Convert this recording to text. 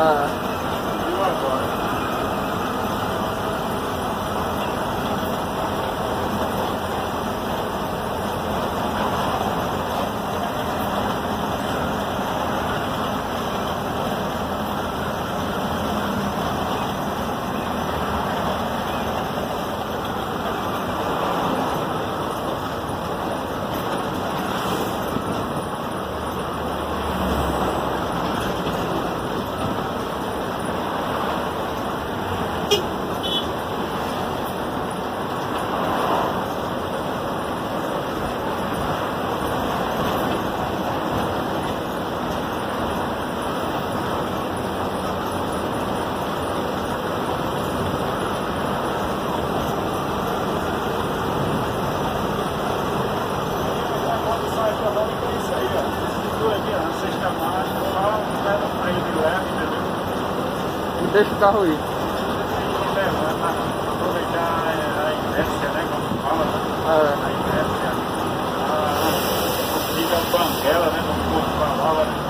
Viu agora. Deixa o carro ir. Aproveitar a inércia, né? Como fala, né? A inércia. A corrida banguela, né? Como o povo falava, né?